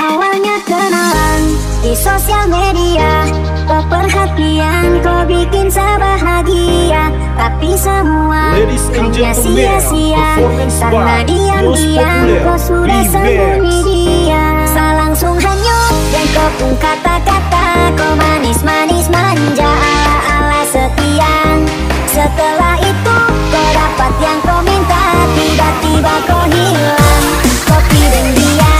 Awalnya kenalan di sosial media, kau perhatian, kau bikin saya bahagia. Tapi semua hanya sia-sia karena diam-diam kau sudah sembunyi dia. Saya langsung hanyut dan kau pun kata-kata, kau manis-manis manja ala-ala setia. Setelah itu kau dapat yang kau minta, tiba-tiba kau hilang. Kau kirim dia,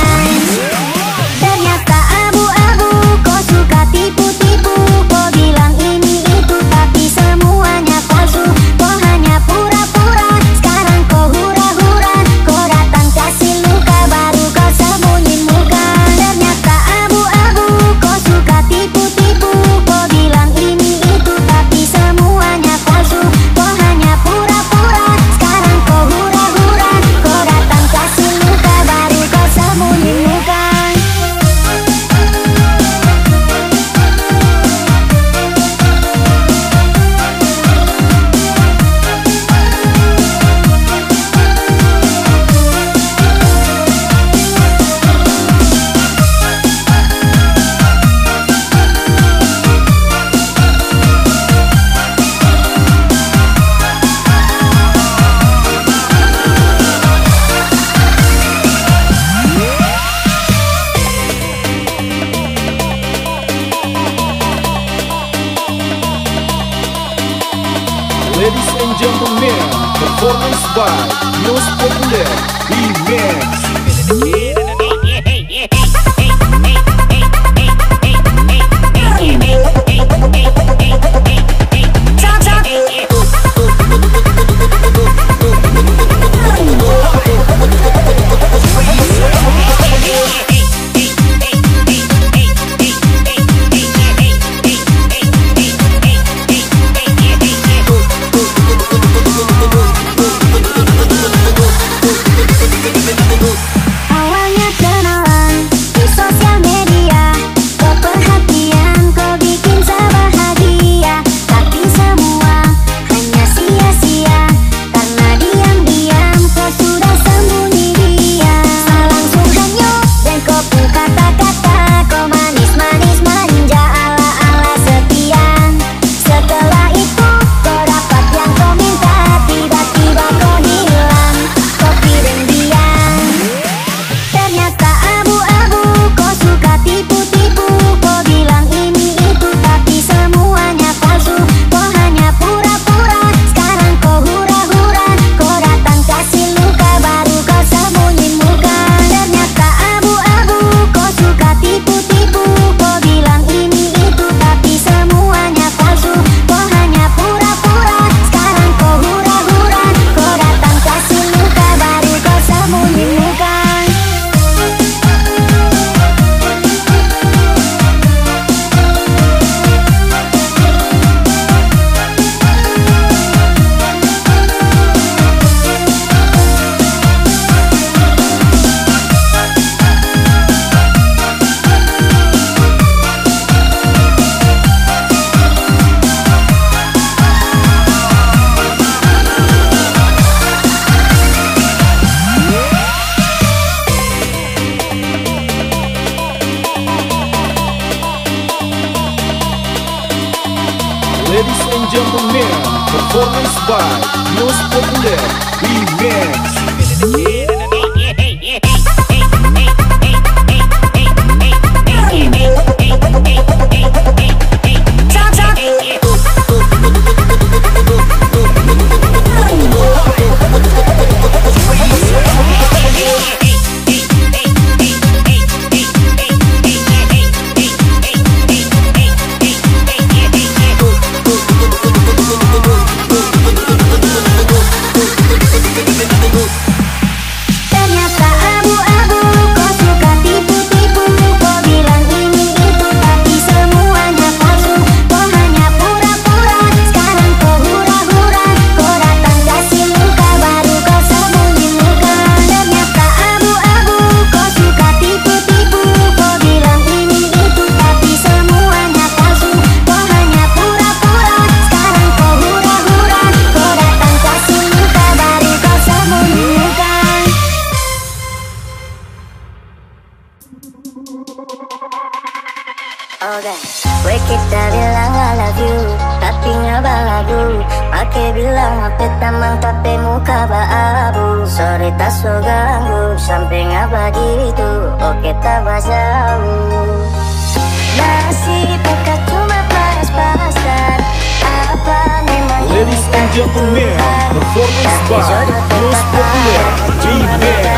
ternyata abu-abu. Kau suka tipu-tipu, kau bilang ini itu, tapi semuanya palsu. Kau hanya pura-pura, sekarang kau hura-hura. Kau datang kasih luka, baru kau sembunyi muka. Ternyata abu-abu, kau suka tipu-tipu. Kau bilang ini itu, tapi semuanya palsu. Kau hanya pura-pura, sekarang kau hura-hura. Kau datang kasih luka, baru kau sembunyi muka. Performance by NEWS Populer Remix. Ladies and gentlemen, performance by NEWS Populer Remix. all that. Weh kita bilang I love you, tapi nggak balagu. Pake bilang apa tamang tapi muka baabu. Sorry tak so ganggu, sampai nggak bagi itu. Oke tak bahasa masih buka cuma panas-panasan. Apa memang ini gentlemen, performance by NEWS Populer Prodiction. Performance by NEWS Populer, B-Man.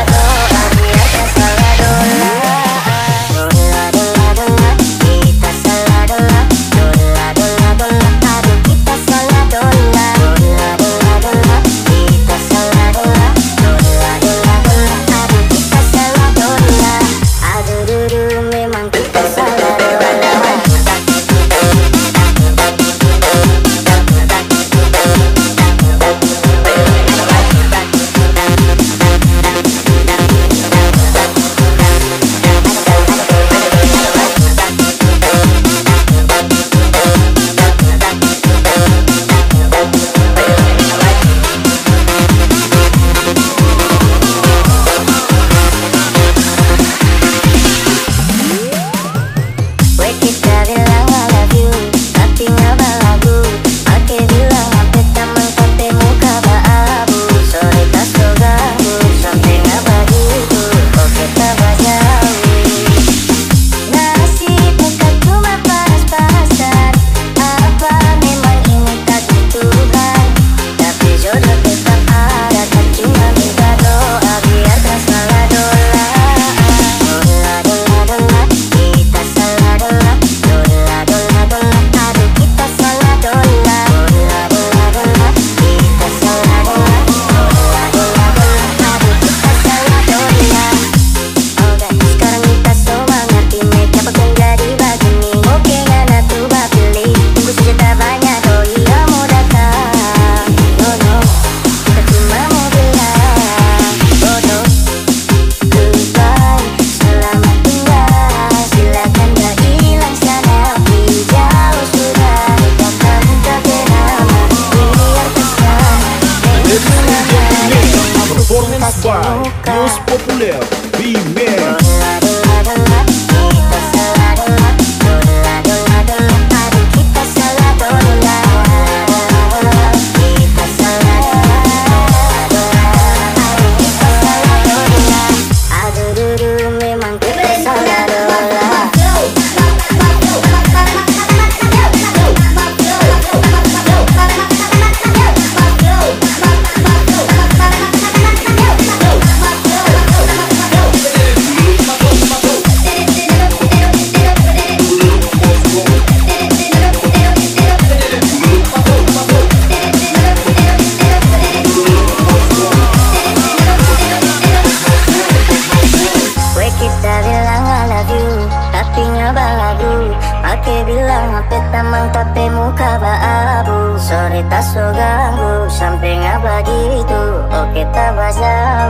Bilang apa tamang tapi muka baabu. Sorry tak so ganggu, sampai nggak bagi itu. Oke tak bahasa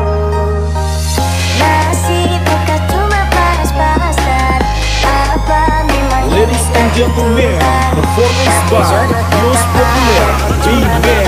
masih buka cuma panas-panasan. Apa memang ladies and gentlemen, performance by NEWS Populer Prodiction.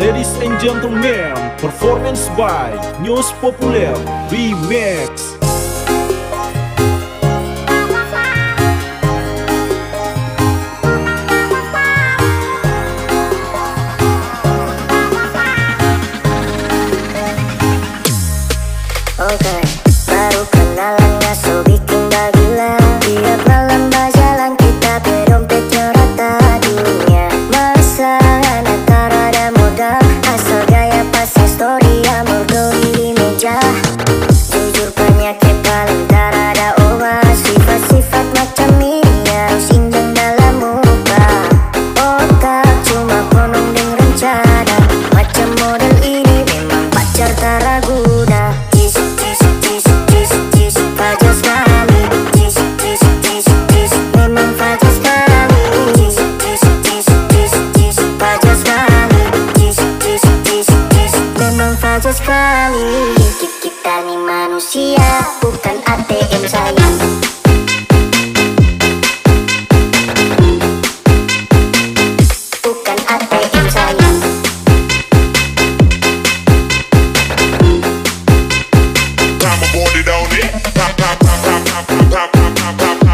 Ladies and gentlemen, performance by NEWS POPULER Remix. Okay, baru kenalan langsung bikin gila. Tiap malam berjalan kita berdompet nyerota dunia. Malesan antara ada modal, asal gaya pasang story amor glory di meja. Jujur penyakit paling darah ada obat, sifat-sifat macam ini harus injang dalam muka. Otak cuma penuh dengan rencana, macam model ini memang pacar tak ragu. Sekali kita nih manusia, bukan ATM sayang. Bukan ATM sayang. Drop a body down it. Tolong jangan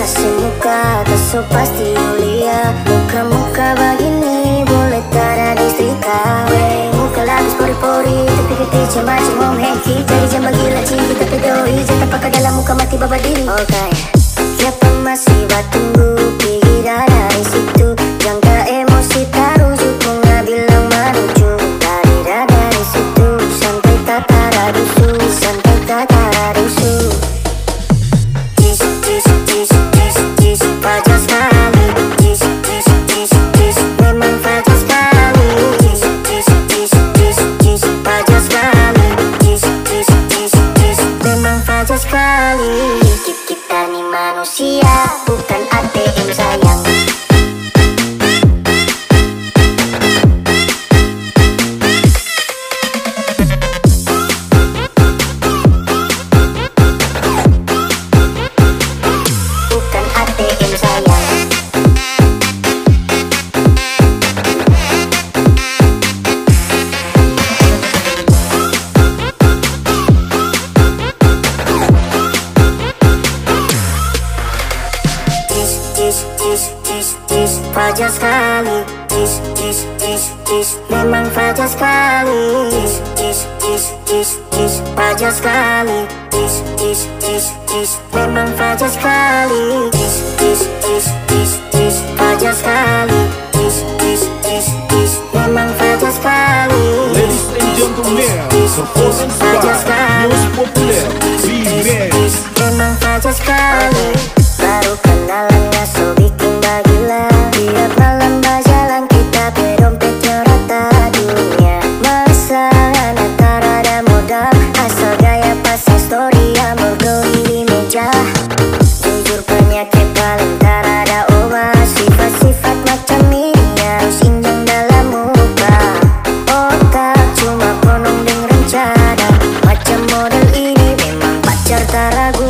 kasih muka, besok pasti Yulia. Muka-muka begini boleh taruh di setrika. Muka lapis pori-pori, tapi kecil macam om Henki. Jadi jangan gila cinta tapi doi, jangan pakai dalam muka mati bapak diri. Okay, siapa masih batunggu pikiran dari situ. Jangan emosi taruh juga nggak bilang manuju. Dari dada di situ, sampai tata radusu, sampai tata radusu. Sekali kita nih manusia, bukan ATM sayang. Bukan ATM sayang. Fajar sekali, memang fajar sekali. Fajar sekali, memang fajar sekali. Fajar sekali, memang fajar sekali. Ladies and gentlemen, performance by NEWS POPULER Remix. Memang fajar sekali. Baru kenalan langsung bikin gila. Tiap malam berjalan kita berdompet nyerota dunia. Malesan antara ada modal, asal gaya pasang story amor glory di meja. Jujur penyakit paling darah ada obat, sifat-sifat macam ini harus injang dalam muka. Otak cuma penuh dengan rencana, macam model ini memang pacar tak ragu.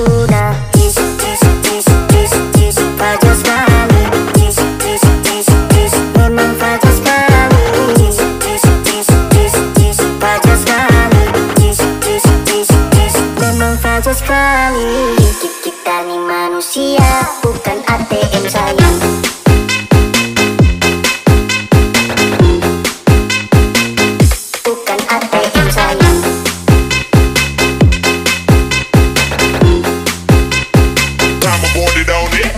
Sekali kita nih manusia, bukan ATM sayang. Bukan ATM sayang. Drop a body down it.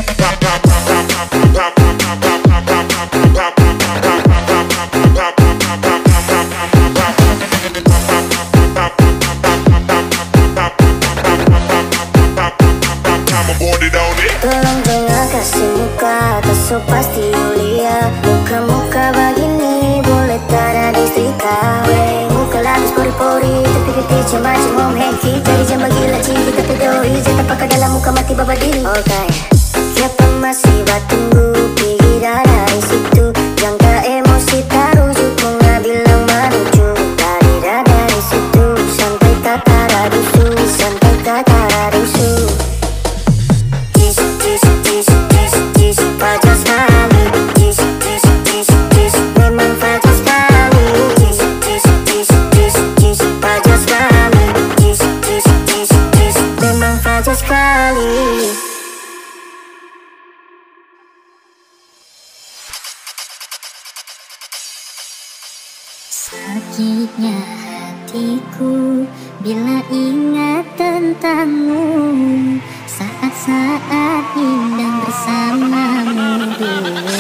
Tolong jangan kasih muka, besok pasti Yulia. Muka-muka begini boleh taruh di setrika. Muka lapis pori-pori, tapi kecil macam om Henki. Jadi jangan gila cinta tapi doi, jangan pakai dalam muka mati bapak diri. Okay, siapa masih batunggu pikiran dari situ. Jangan emosi taruh juga nggak bilang manuju. Dari dada di situ. Sakitnya hatiku bila ingat tentangmu, saat-saat indah bersamamu dulu.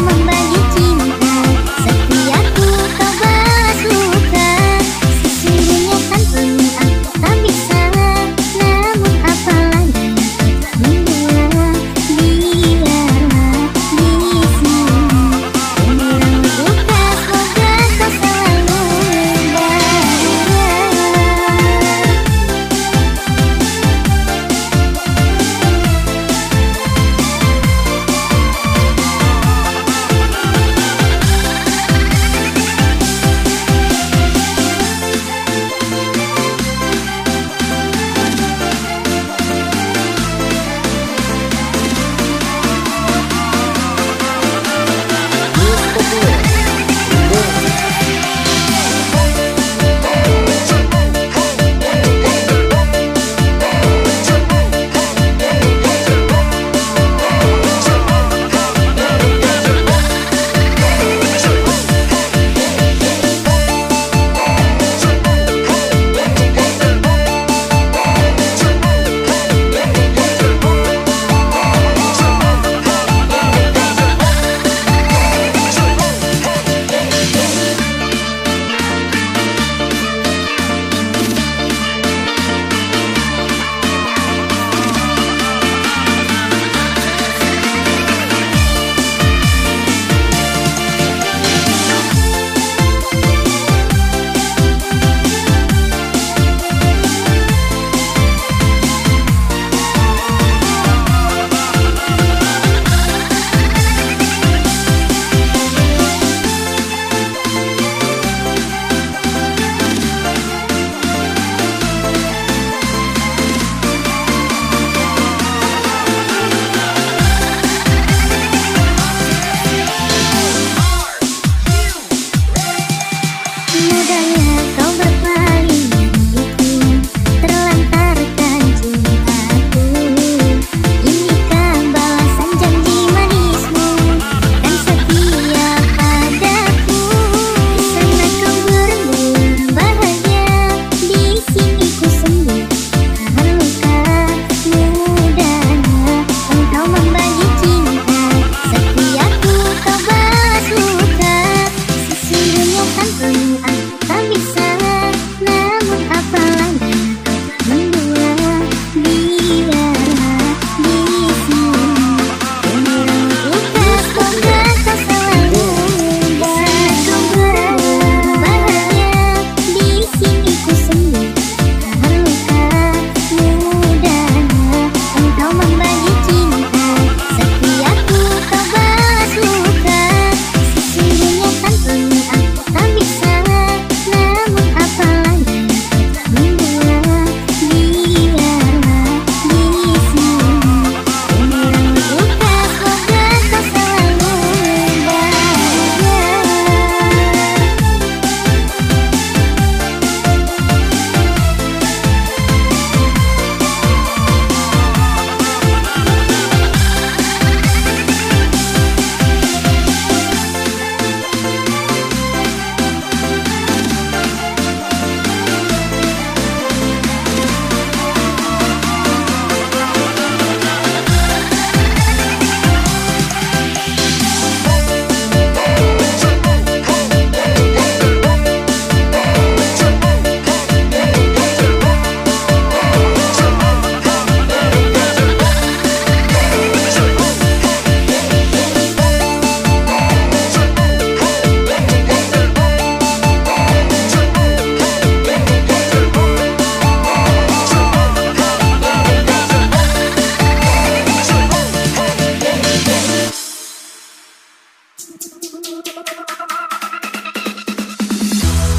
Bagi cinta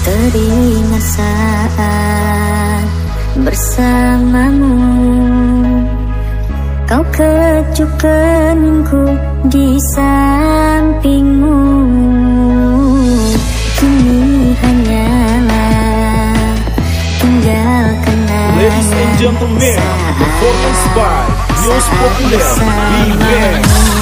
Teringat saat bersamamu, kau kecup keningku di sampingmu. Kini hanyalah tinggal kenangan. Ladies and gentlemen, performance by NEWS Populer Prodiction. Ladies and gentlemen, performance by NEWS Populer.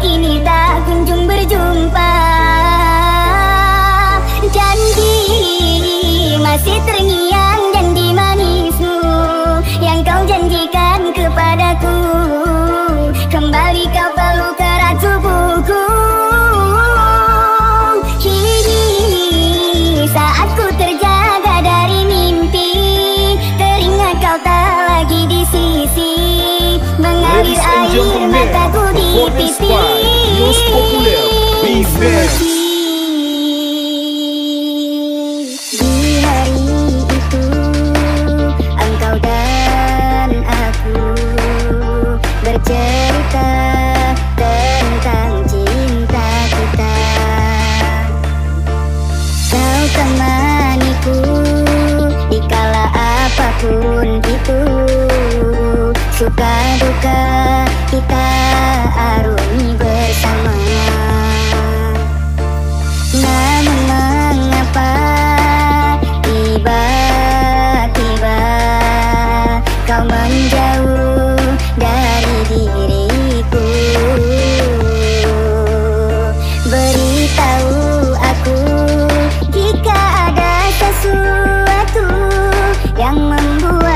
kini tak kunjung berjumpa. Janji masih terngiang, janji manismu yang kau janjikan kepadaku. Kembali kau peluk erat tubuhku. Kini saat ku terjaga dari mimpi, teringat kau tak lagi di sisi. Mengalir air mataku di pipi. News Populer, be back. Suka duka kita arungi bersama. Namun mengapa tiba-tiba kau menjauh dari diriku? Beritahu aku jika ada sesuatu yang membuat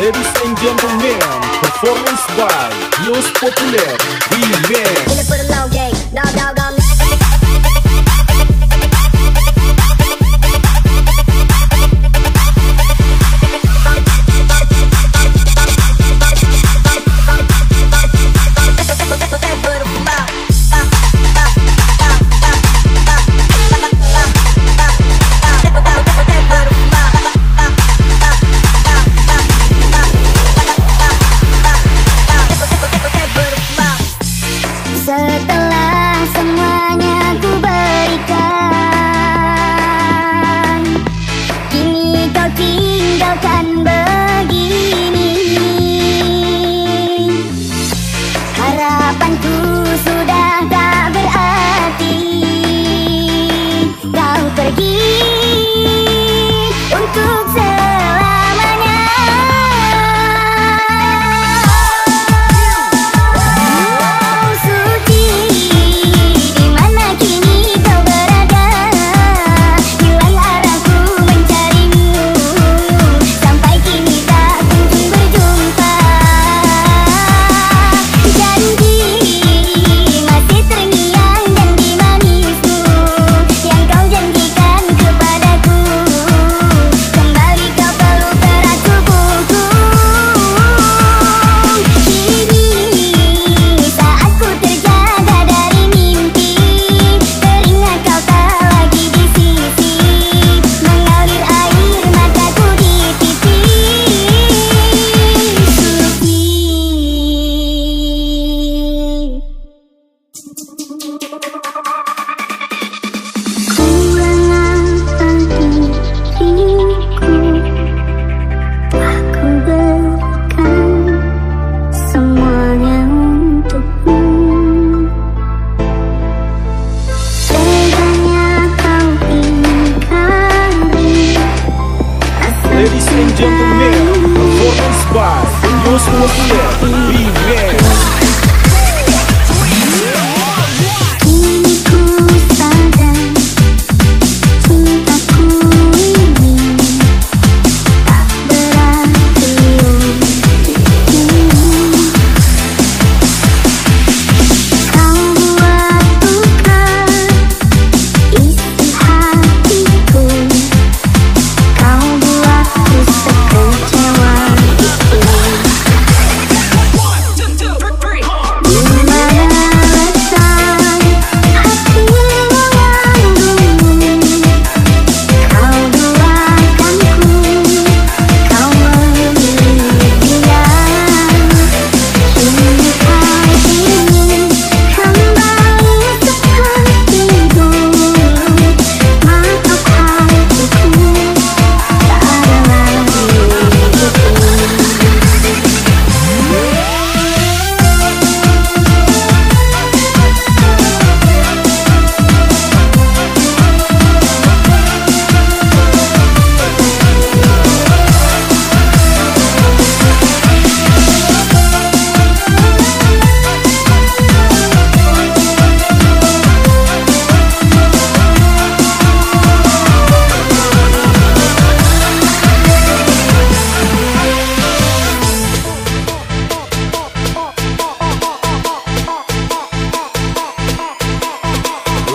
Ladies and gentlemen, performance by NEWS Populer, remix. Setelah semua News Populer Prime.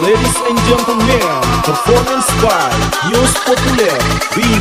Ladies and gentlemen, performance by NEWS Populer Prime.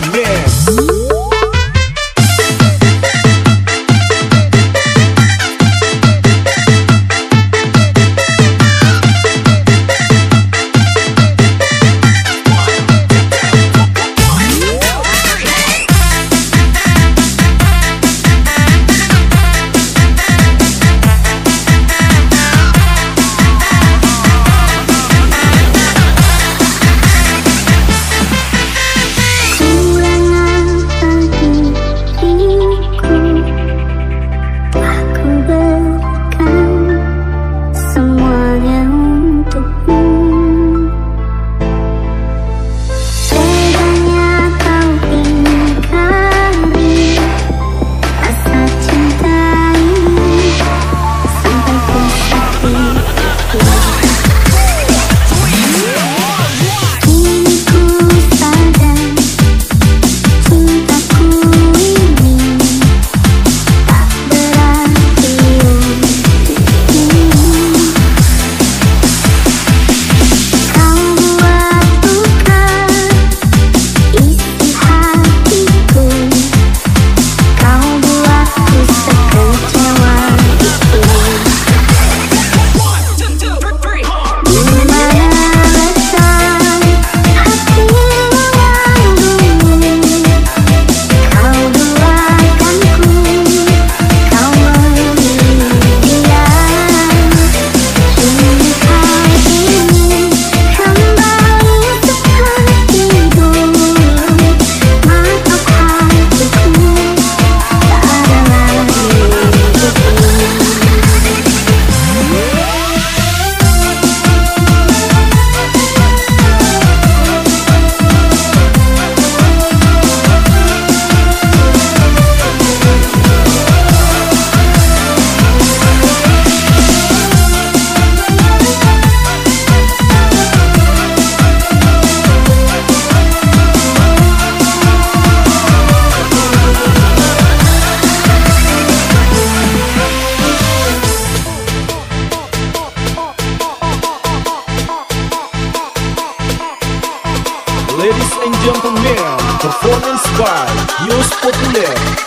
Ladies and gentlemen, performance by NEWS Populer Prime.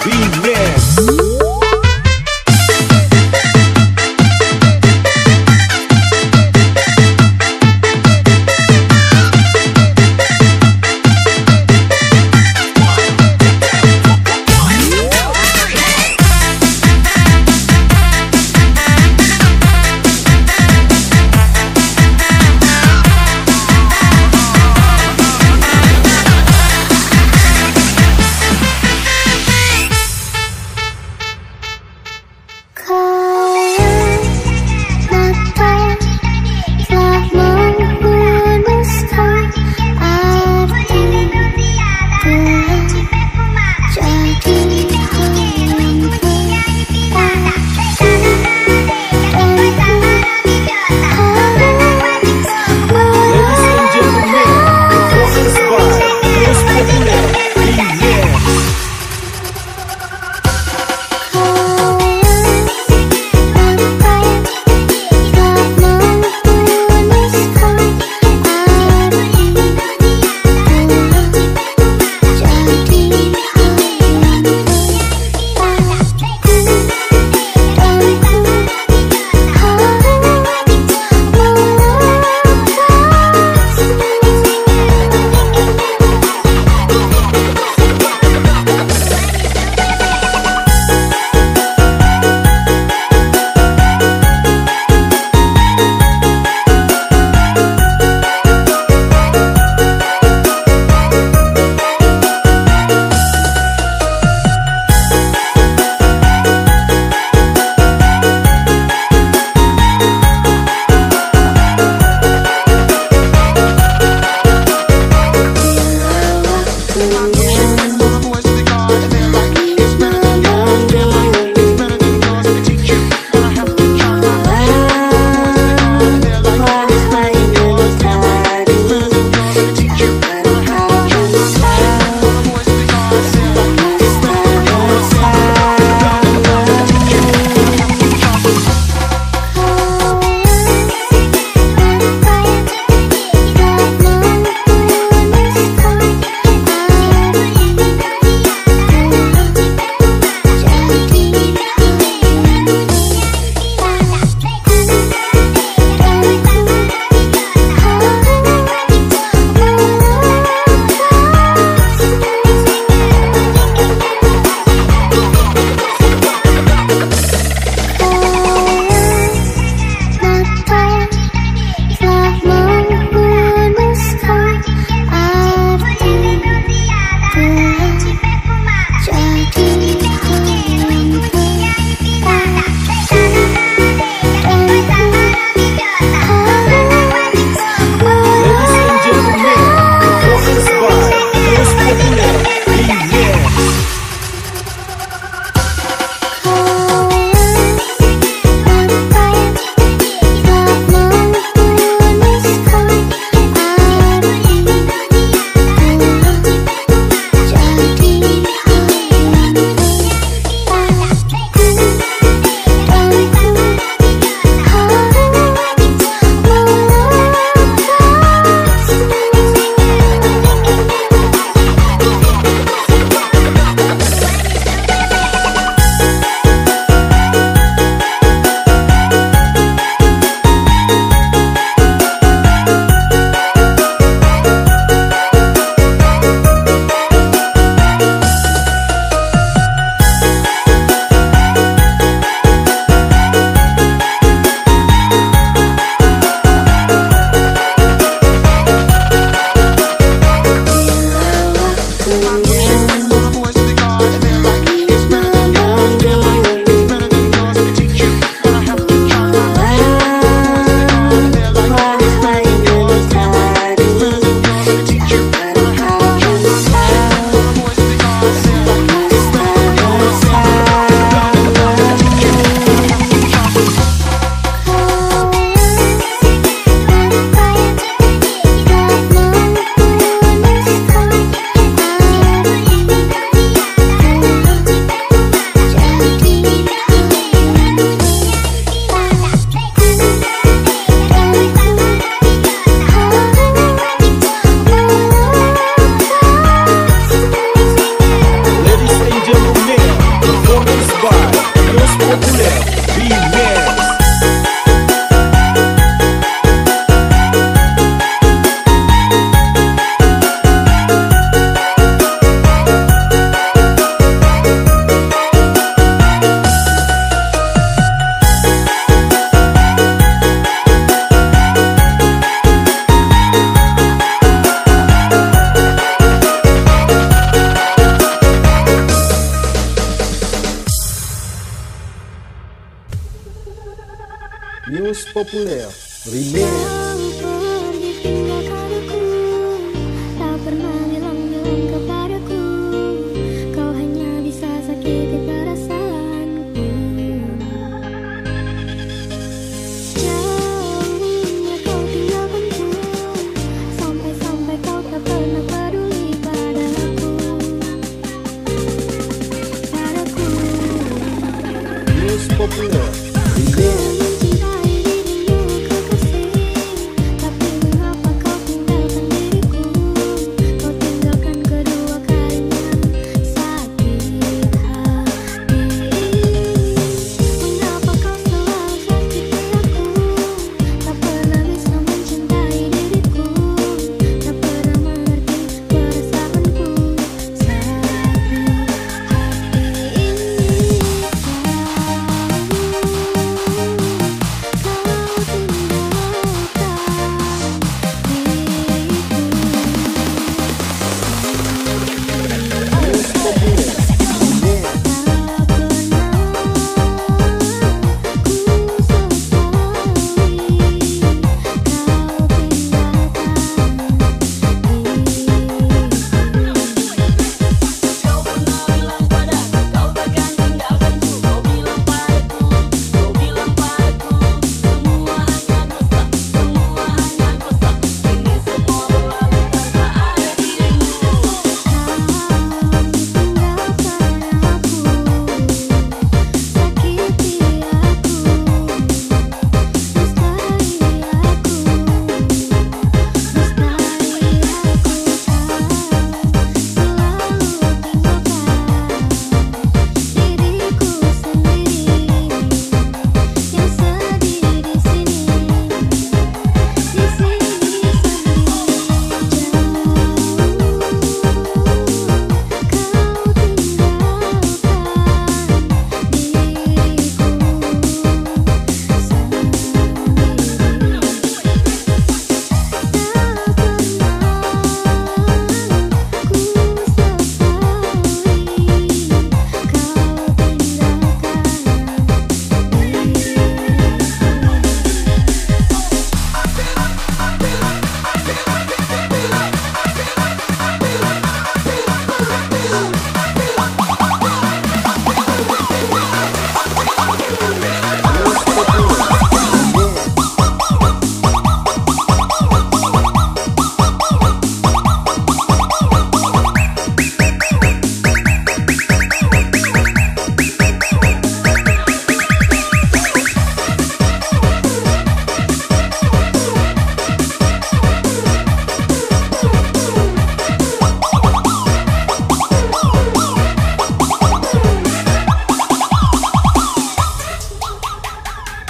Populer di NEWS.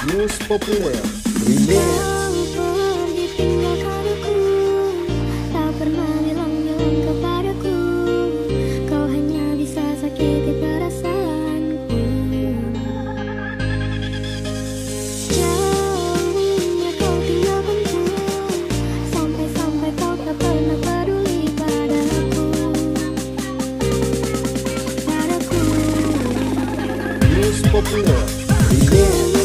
News Populer Remix. News Populer Remix.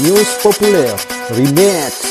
News Populer Remix.